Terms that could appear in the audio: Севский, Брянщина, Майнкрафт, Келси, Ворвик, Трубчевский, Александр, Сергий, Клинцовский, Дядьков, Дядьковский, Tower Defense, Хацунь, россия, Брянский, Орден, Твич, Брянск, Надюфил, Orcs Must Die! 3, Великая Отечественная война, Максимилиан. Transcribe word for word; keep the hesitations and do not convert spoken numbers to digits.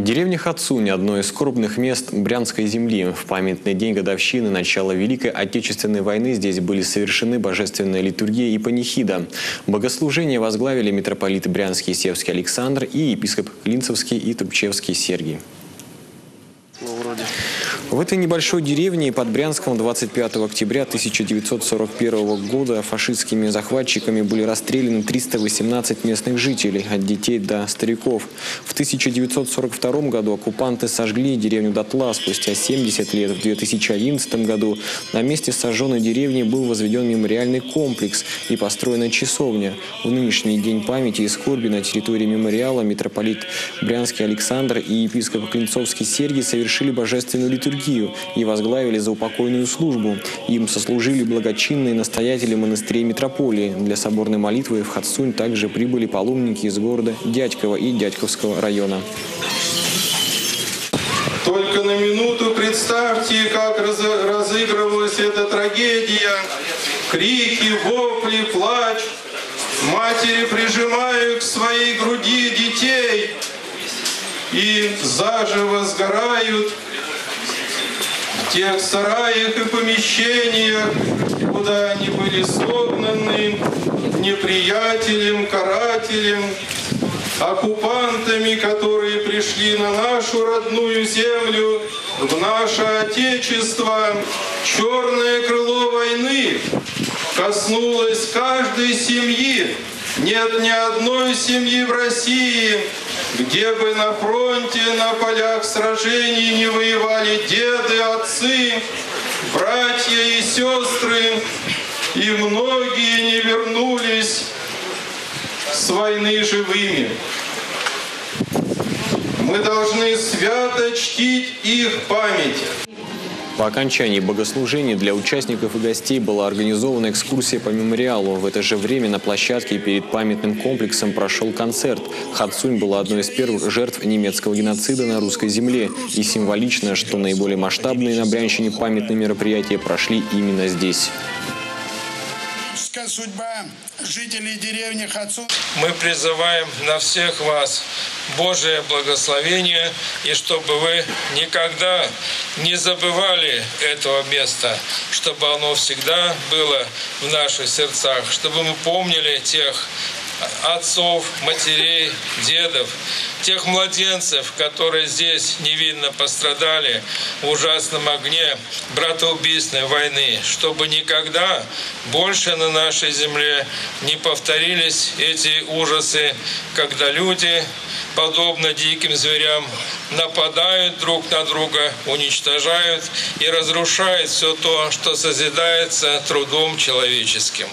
Деревня Хацунь – одно из скорбных мест Брянской земли. В памятный день годовщины начала Великой Отечественной войны здесь были совершены божественная литургия и панихида. Богослужение возглавили митрополиты Брянский и Севский Александр и епископ Клинцовский и Трубчевский Сергий. В этой небольшой деревне под Брянском двадцать пятого октября тысяча девятьсот сорок первого года фашистскими захватчиками были расстреляны триста восемнадцать местных жителей, от детей до стариков. В тысяча девятьсот сорок втором году оккупанты сожгли деревню дотла. Спустя семьдесят лет, в две тысячи одиннадцатом году, на месте сожженной деревни был возведен мемориальный комплекс и построена часовня. В нынешний день памяти и скорби на территории мемориала митрополит Брянский Александр и епископ Клинцовский Сергий совершили божественную литургию и возглавили заупокойную службу. Им сослужили благочинные настоятели монастырей митрополии. Для соборной молитвы в Хацунь также прибыли паломники из города Дядькова и Дядьковского района. Только на минуту представьте, как раз, разыгрывалась эта трагедия. Крики, вопли, плач. Матери прижимают к своей груди детей и заживо сгорают в тех сараях и помещениях, куда они были согнаны неприятелем, карателем, оккупантами, которые пришли на нашу родную землю, в наше Отечество. Черное крыло войны коснулось каждой семьи. Нет ни одной семьи в России, где бы на фронте, на полях сражений не воевали деды, отцы, братья и сестры, и многие не вернулись с войны живыми. Мы должны свято чтить их память. По окончании богослужения для участников и гостей была организована экскурсия по мемориалу. В это же время на площадке перед памятным комплексом прошел концерт. Хацунь была одной из первых жертв немецкого геноцида на русской земле. И символично, что наиболее масштабные на Брянщине памятные мероприятия прошли именно здесь. Судьба жителей деревни Хацунь. Мы призываем на всех вас Божие благословение, и чтобы вы никогда не забывали этого места, чтобы оно всегда было в наших сердцах, чтобы мы помнили тех отцов, матерей, дедов, тех младенцев, которые здесь невинно пострадали в ужасном огне братоубийственной войны, чтобы никогда больше на нашей земле не повторились эти ужасы, когда люди, подобно диким зверям, нападают друг на друга, уничтожают и разрушают все то, что созидается трудом человеческим.